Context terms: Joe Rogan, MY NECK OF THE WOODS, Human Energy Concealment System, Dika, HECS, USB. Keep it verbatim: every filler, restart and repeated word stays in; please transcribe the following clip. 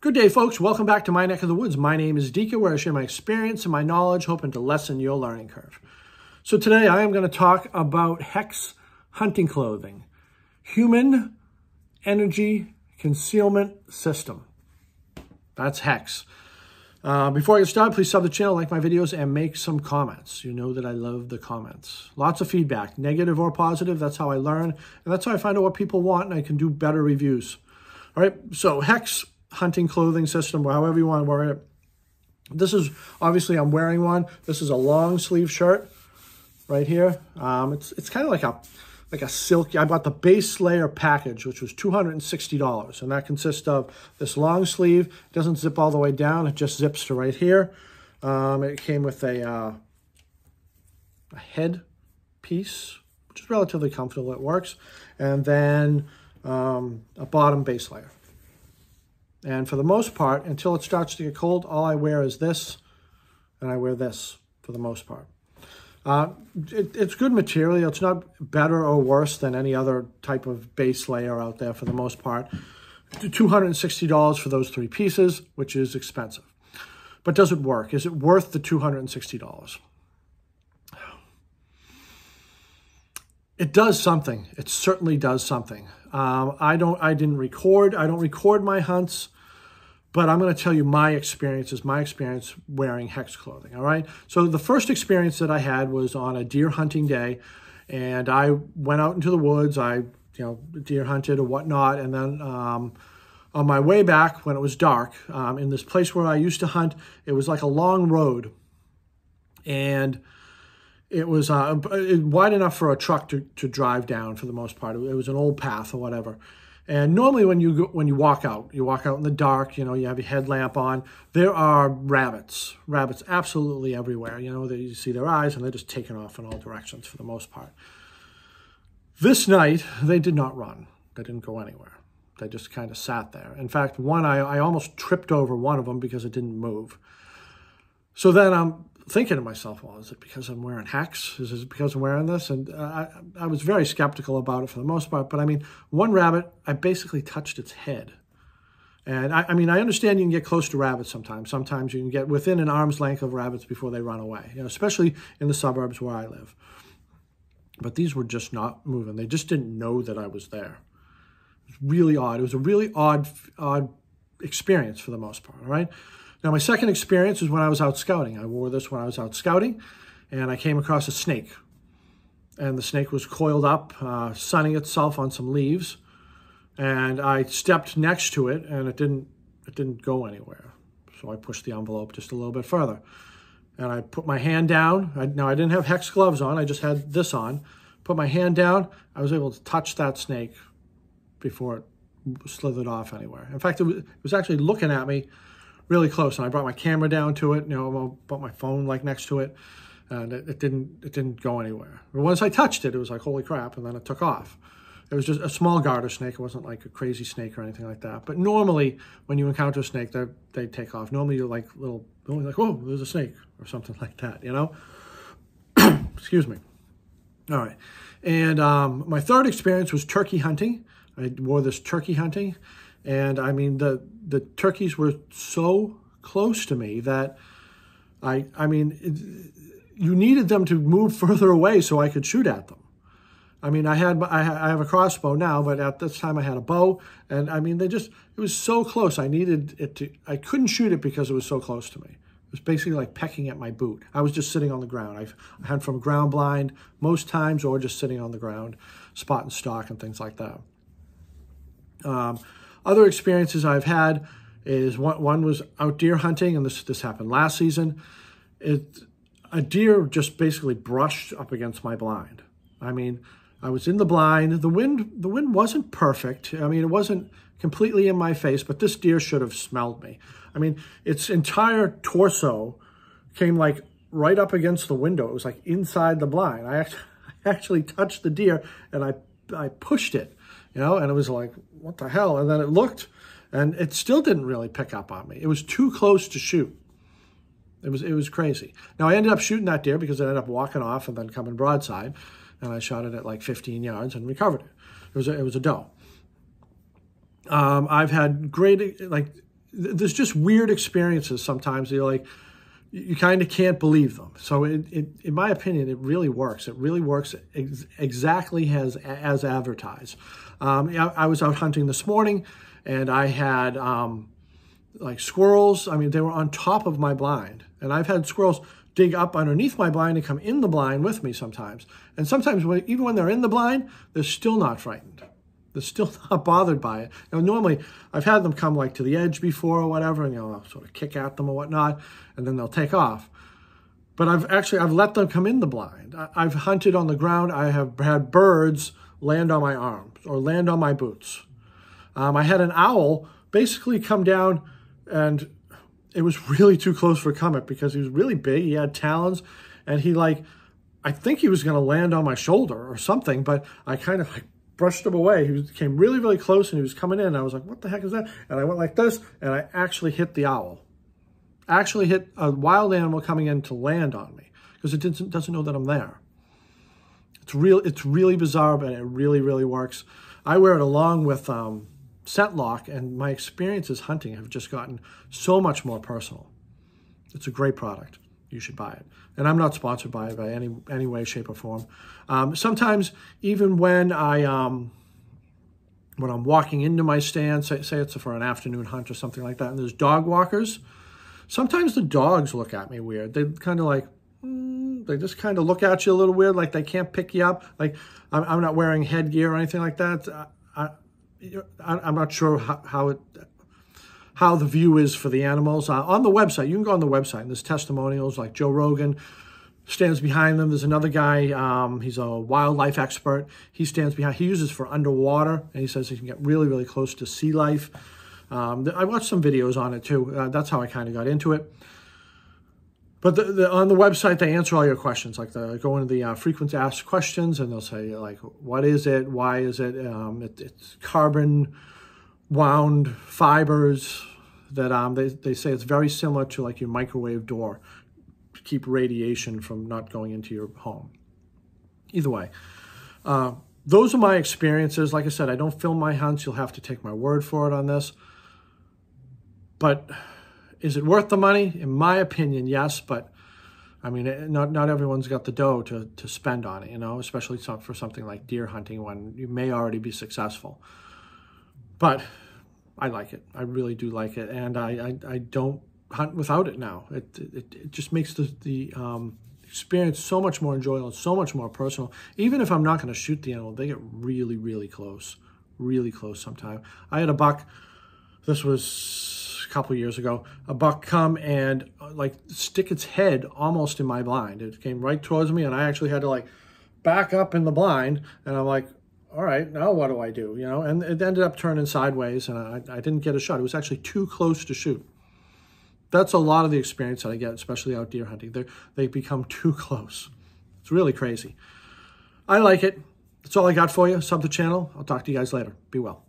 Good day, folks. Welcome back to my neck of the woods. My name is Dika, where I share my experience and my knowledge, hoping to lessen your learning curve. So today I am going to talk about hex hunting clothing, Human Energy Concealment System. That's hex. Uh, before I get started, please sub the channel, like my videos, and make some comments. You know that I love the comments. Lots of feedback, negative or positive. That's how I learn, and that's how I find out what people want, and I can do better reviews. All right, so hex hunting clothing system, or however you want to wear it. This is, obviously, I'm wearing one. This is a long sleeve shirt right here. Um, it's it's kind of like a, like a silky. I bought the base layer package, which was two hundred sixty dollars, and that consists of this long sleeve. It doesn't zip all the way down. It just zips to right here. Um, it came with a, uh, a head piece, which is relatively comfortable. It works. And then um, a bottom base layer. And for the most part, until it starts to get cold, all I wear is this, and I wear this for the most part. Uh, it, it's good material. It's not better or worse than any other type of base layer out there for the most part. two hundred sixty dollars for those three pieces, which is expensive. But does it work? Is it worth the two hundred sixty dollars? It does something. It certainly does something. Um, I don't. I didn't record. I don't record my hunts, but I'm going to tell you my experience is my experience wearing hex clothing. All right. So the first experience that I had was on a deer hunting day, and I went out into the woods. I, you know, deer hunted or whatnot, and then um, on my way back, when it was dark, um, in this place where I used to hunt, it was like a long road, and It was uh, wide enough for a truck to, to drive down for the most part. It was an old path or whatever. And normally when you go, when you walk out, you walk out in the dark, you know, you have your headlamp on. There are rabbits, rabbits absolutely everywhere. You know, they, you see their eyes and they're just taking off in all directions for the most part. This night, they did not run. They didn't go anywhere. They just kind of sat there. In fact, one, I, I almost tripped over one of them because it didn't move. So then I'm... Um, thinking to myself, well, is it because I'm wearing hex? Is it because I'm wearing this? And uh, I, I was very skeptical about it for the most part. But I mean, one rabbit, I basically touched its head. And I, I mean, I understand you can get close to rabbits sometimes. Sometimes you can get within an arm's length of rabbits before they run away, you know, especially in the suburbs where I live. But these were just not moving. They just didn't know that I was there. It was really odd. It was a really odd, odd experience for the most part, all right? Now, my second experience is when I was out scouting. I wore this when I was out scouting, and I came across a snake. And the snake was coiled up, uh, sunning itself on some leaves. And I stepped next to it, and it didn't, it didn't go anywhere. So I pushed the envelope just a little bit further. And I put my hand down. I, now, I didn't have hex gloves on. I just had this on. Put my hand down. I was able to touch that snake before it slithered off anywhere. In fact, it was, it was actually looking at me really close, and I brought my camera down to it, you know, brought my phone like next to it, and it, it didn't it didn't go anywhere. But once I touched it, it was like, holy crap, and then it took off. It was just a small garter snake. It wasn't like a crazy snake or anything like that. But normally, when you encounter a snake, they they take off. Normally, you're like, little, normally like, whoa, there's a snake, or something like that, you know? Excuse me. All right. And um, my third experience was turkey hunting. I wore this turkey hunting. And I mean, the, the turkeys were so close to me that I, I mean, it, you needed them to move further away so I could shoot at them. I mean, I had, I have a crossbow now, but at this time I had a bow, and I mean, they just, it was so close. I needed it to, I couldn't shoot it because it was so close to me. It was basically like pecking at my boot. I was just sitting on the ground. I've, I hunt from ground blind most times, or just sitting on the ground, spot and stalk and things like that. Um, Other experiences I've had is one, one was out deer hunting, and this this happened last season. It, a deer just basically brushed up against my blind. I mean, I was in the blind. The wind the wind wasn't perfect. I mean, it wasn't completely in my face, but this deer should have smelled me. I mean, its entire torso came like right up against the window. It was like inside the blind. I actually, I actually touched the deer, and I I pushed it. You know, and it was like, what the hell? And then it looked, and it still didn't really pick up on me. It was too close to shoot. It was it was crazy. Now, I ended up shooting that deer because it ended up walking off and then coming broadside, and I shot it at like fifteen yards and recovered it. It was a, it was a doe. Um, I've had great, like, there's just weird experiences sometimes. You're like, you kind of can't believe them. So it, it, in my opinion, it really works. It really works ex exactly as, as advertised. Um, I, I was out hunting this morning and I had um, like squirrels. I mean, they were on top of my blind, and I've had squirrels dig up underneath my blind and come in the blind with me sometimes. And sometimes when, even when they're in the blind, they're still not frightened. They're still not bothered by it. Now, normally, I've had them come like to the edge before or whatever, and you know, I'll sort of kick at them or whatnot, and then they'll take off. But I've actually, I've let them come in the blind. I, I've hunted on the ground. I have had birds land on my arms or land on my boots. Um, I had an owl basically come down, and it was really too close for comfort because he was really big. He had talons, and he like, I think he was going to land on my shoulder or something, but I kind of like, brushed him away. He was, came really, really close, and he was coming in. And I was like, what the heck is that? And I went like this, and I actually hit the owl. Actually hit a wild animal coming in to land on me because it didn't, doesn't know that I'm there. It's real. It's really bizarre, but it really, really works. I wear it along with um, ScentLock, and my experiences hunting have just gotten so much more personal. It's a great product. You should buy it. And I'm not sponsored by it by any, any way, shape, or form. Um, sometimes even when, I, um, when I'm walking into my stand, say, say it's for an afternoon hunt or something like that, and there's dog walkers, sometimes the dogs look at me weird. They kind of like, mm, they just kind of look at you a little weird, like they can't pick you up. Like I'm, I'm not wearing headgear or anything like that. I, I, I'm not sure how, how it... how the view is for the animals. Uh, on the website, you can go on the website, and there's testimonials like Joe Rogan stands behind them. There's another guy, um, he's a wildlife expert. He stands behind, he uses for underwater, and he says he can get really, really close to sea life. Um, I watched some videos on it too. Uh, that's how I kind of got into it. But the, the, on the website, they answer all your questions. Like the, go into the uh, frequent asked questions, and they'll say like, what is it? Why is it? Um, it it's carbon wound fibers that um they, they say it's very similar to like your microwave door to keep radiation from not going into your home. Either way, uh, those are my experiences. Like I said, I don't film my hunts. You'll have to take my word for it on this. But is it worth the money? In my opinion, yes. But I mean, not not everyone's got the dough to, to spend on it, you know, especially for something like deer hunting when you may already be successful. But I like it. I really do like it. And I, I, I don't hunt without it now. It, it, it just makes the, the um, experience so much more enjoyable, so much more personal. Even if I'm not going to shoot the animal, they get really, really close, really close sometime. I had a buck, this was a couple years ago, a buck come and like stick its head almost in my blind. It came right towards me, and I actually had to like back up in the blind, and I'm like, all right, now what do I do? You know, and it ended up turning sideways, and I, I didn't get a shot. It was actually too close to shoot. That's a lot of the experience that I get, especially out deer hunting. They they become too close. It's really crazy. I like it. That's all I got for you. Sub the channel. I'll talk to you guys later. Be well.